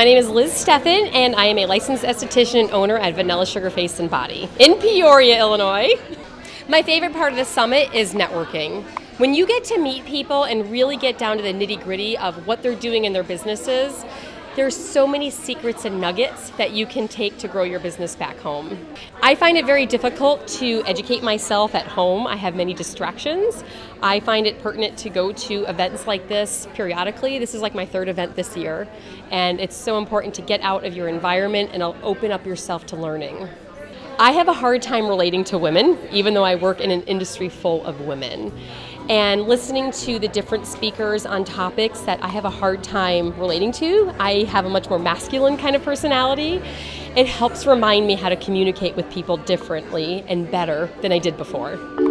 My name is Liz Steffen, and I am a licensed esthetician and owner at Vanilla Sugar Face & Body in Peoria, Illinois. My favorite part of the summit is networking. When you get to meet people and really get down to the nitty-gritty of what they're doing in their businesses, there's so many secrets and nuggets that you can take to grow your business back home. I find it very difficult to educate myself at home. I have many distractions. I find it pertinent to go to events like this periodically. This is like my third event this year, and it's so important to get out of your environment and open up yourself to learning. I have a hard time relating to women, even though I work in an industry full of women. And listening to the different speakers on topics that I have a hard time relating to, I have a much more masculine kind of personality. It helps remind me how to communicate with people differently and better than I did before.